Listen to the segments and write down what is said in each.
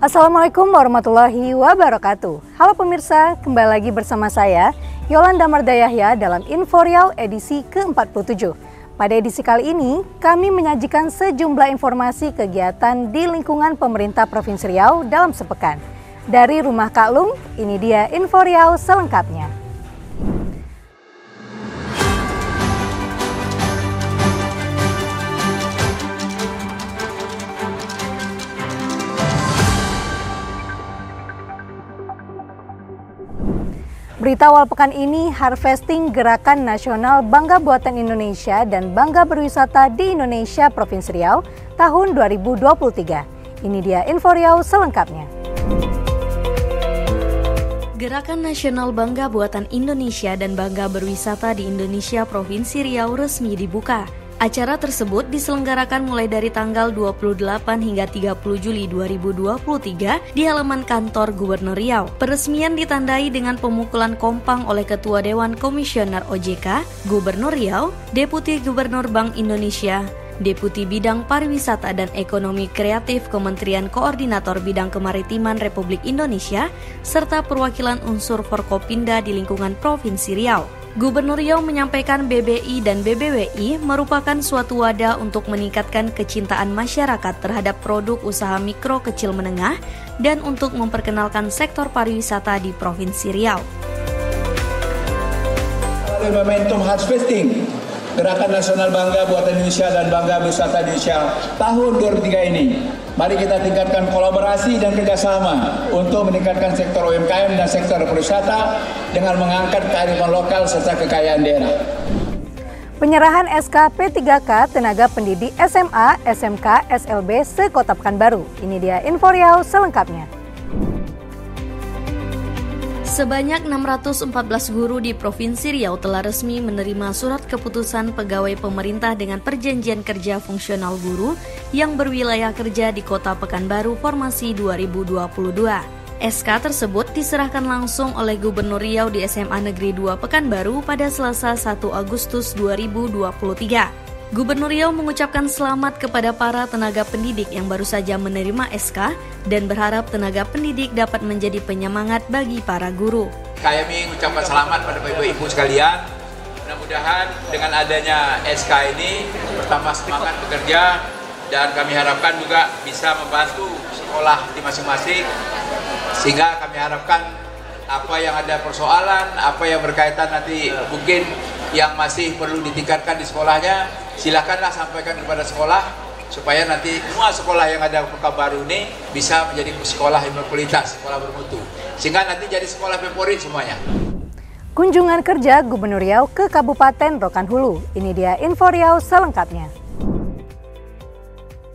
Assalamualaikum warahmatullahi wabarakatuh. Halo pemirsa, kembali lagi bersama saya Yolanda Mardayahya dalam Info Riau edisi ke-47. Pada edisi kali ini, kami menyajikan sejumlah informasi kegiatan di lingkungan pemerintah Provinsi Riau dalam sepekan. Dari rumah Kak Lung, ini dia Info Riau selengkapnya. Berita awal pekan ini, harvesting Gerakan Nasional Bangga Buatan Indonesia dan Bangga Berwisata di Indonesia Provinsi Riau tahun 2023. Ini dia Info Riau selengkapnya. Gerakan Nasional Bangga Buatan Indonesia dan Bangga Berwisata di Indonesia Provinsi Riau resmi dibuka. Acara tersebut diselenggarakan mulai dari tanggal 28 hingga 30 Juli 2023 di halaman kantor Gubernur Riau. Peresmian ditandai dengan pemukulan kompang oleh Ketua Dewan Komisioner OJK, Gubernur Riau, Deputi Gubernur Bank Indonesia, Deputi Bidang Pariwisata dan Ekonomi Kreatif Kementerian Koordinator Bidang Kemaritiman Republik Indonesia, serta perwakilan unsur Forkopinda di lingkungan Provinsi Riau. Gubernur Riau menyampaikan BBI dan BBWI merupakan suatu wadah untuk meningkatkan kecintaan masyarakat terhadap produk usaha mikro kecil menengah dan untuk memperkenalkan sektor pariwisata di Provinsi Riau. Momentum harvesting Gerakan Nasional Bangga Buatan Indonesia dan Bangga Berwisata Indonesia tahun 2023 ini, mari kita tingkatkan kolaborasi dan kerjasama untuk meningkatkan sektor UMKM dan sektor pariwisata dengan mengangkat kearifan lokal serta kekayaan daerah. Penyerahan SKP 3K tenaga pendidik SMA, SMK, SLB se-Kota Pekanbaru. Ini dia Info Riau selengkapnya. Sebanyak 614 guru di Provinsi Riau telah resmi menerima surat keputusan pegawai pemerintah dengan perjanjian kerja fungsional guru yang berwilayah kerja di Kota Pekanbaru formasi 2022. SK tersebut diserahkan langsung oleh Gubernur Riau di SMA Negeri 2 Pekanbaru pada Selasa 1 Agustus 2023. Gubernur Riau mengucapkan selamat kepada para tenaga pendidik yang baru saja menerima SK dan berharap tenaga pendidik dapat menjadi penyemangat bagi para guru. Kami mengucapkan selamat pada Bapak Ibu sekalian. Mudah-mudahan dengan adanya SK ini bertambah semangat bekerja dan kami harapkan juga bisa membantu sekolah di masing-masing, sehingga kami harapkan apa yang ada persoalan, apa yang berkaitan nanti mungkin yang masih perlu ditingkatkan di sekolahnya, silakanlah sampaikan kepada sekolah supaya nanti semua sekolah yang ada Pekanbaru ini bisa menjadi sekolah yang berkualitas, sekolah bermutu, sehingga nanti jadi sekolah favorit semuanya. Kunjungan kerja Gubernur Riau ke Kabupaten Rokan Hulu. Ini dia Info Riau selengkapnya.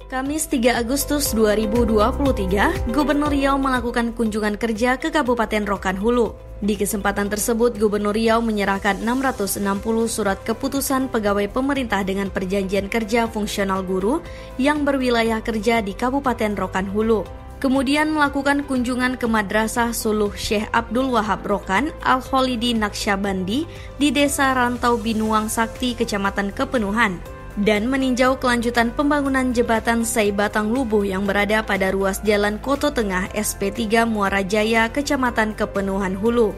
Kamis 3 Agustus 2023, Gubernur Riau melakukan kunjungan kerja ke Kabupaten Rokan Hulu. Di kesempatan tersebut, Gubernur Riau menyerahkan 660 surat keputusan pegawai pemerintah dengan perjanjian kerja fungsional guru yang berwilayah kerja di Kabupaten Rokan Hulu. Kemudian melakukan kunjungan ke Madrasah Suluh Syekh Abdul Wahab Rokan Al-Holidi Naqsyabandi di Desa Rantau Binuang Sakti, Kecamatan Kepenuhan, dan meninjau kelanjutan pembangunan jembatan Sei Batang Lubuh yang berada pada ruas jalan Koto Tengah SP3 Muarajaya, Kecamatan Kepenuhan Hulu.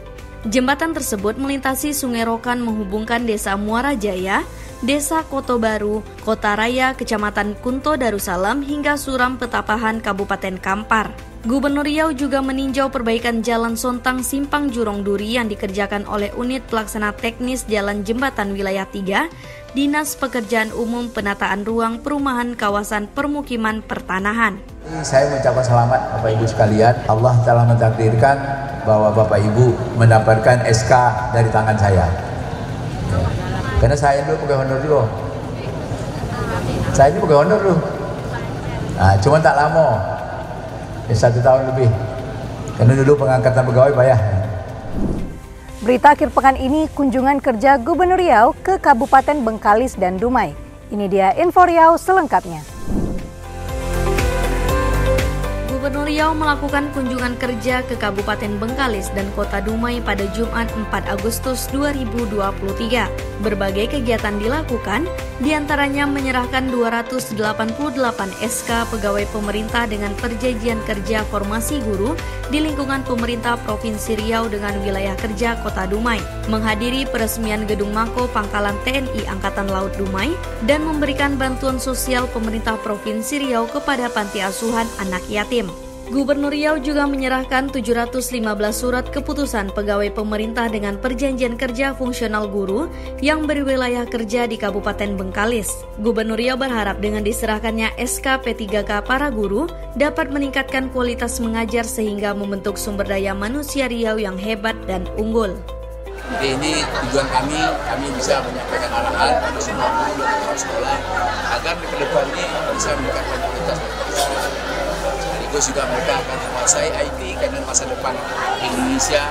Jembatan tersebut melintasi Sungai Rokan menghubungkan Desa Muarajaya, Desa Koto Baru, Kota Raya, Kecamatan Kunto Darussalam hingga Suram Petapahan, Kabupaten Kampar. Gubernur Riau juga meninjau perbaikan Jalan Sontang Simpang Jurong Duri yang dikerjakan oleh Unit Pelaksana Teknis Jalan Jembatan Wilayah 3, Dinas Pekerjaan Umum Penataan Ruang Perumahan Kawasan Permukiman Pertanahan. Saya mengucapkan selamat Bapak Ibu sekalian. Allah telah mentakdirkan bahwa Bapak Ibu mendapatkan SK dari tangan saya. Karena saya dulu pegawai honor dulu. Saya ini pegawai honor dulu. Nah, cuman tak lama. 1 tahun lebih, karena dulu pengangkatan pegawai payah. Berita akhir pekan ini, kunjungan kerja Gubernur Riau ke Kabupaten Bengkalis dan Dumai. Ini dia Info Riau selengkapnya. Gubernur Riau melakukan kunjungan kerja ke Kabupaten Bengkalis dan Kota Dumai pada Jumat 4 Agustus 2023. Berbagai kegiatan dilakukan, diantaranya menyerahkan 288 SK pegawai pemerintah dengan perjanjian kerja formasi guru di lingkungan pemerintah Provinsi Riau dengan wilayah kerja Kota Dumai, menghadiri peresmian gedung Mako Pangkalan TNI Angkatan Laut Dumai, dan memberikan bantuan sosial pemerintah Provinsi Riau kepada panti asuhan anak yatim. Gubernur Riau juga menyerahkan 715 surat keputusan pegawai pemerintah dengan perjanjian kerja fungsional guru yang berwilayah kerja di Kabupaten Bengkalis. Gubernur Riau berharap dengan diserahkannya SKP 3K para guru dapat meningkatkan kualitas mengajar sehingga membentuk sumber daya manusia Riau yang hebat dan unggul. Jadi ini tujuan kami bisa menyampaikan arahan pada semua guru dan kepala sekolah agar di kedepannya bisa meningkatkan kualitas juga mereka akan menguasai IT karena masa depan Indonesia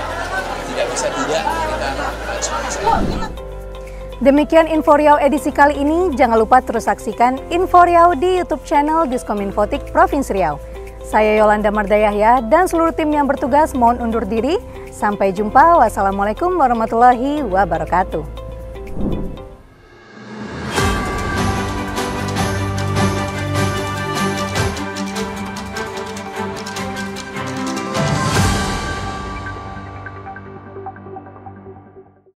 tidak bisa kita harus menguasai. Demikian Info Riau edisi kali ini. Jangan lupa terus saksikan Info Riau di YouTube channel Diskominfotik Provinsi Riau. Saya Yolanda Mardayahya dan seluruh tim yang bertugas mohon undur diri. Sampai jumpa. Wassalamualaikum warahmatullahi wabarakatuh.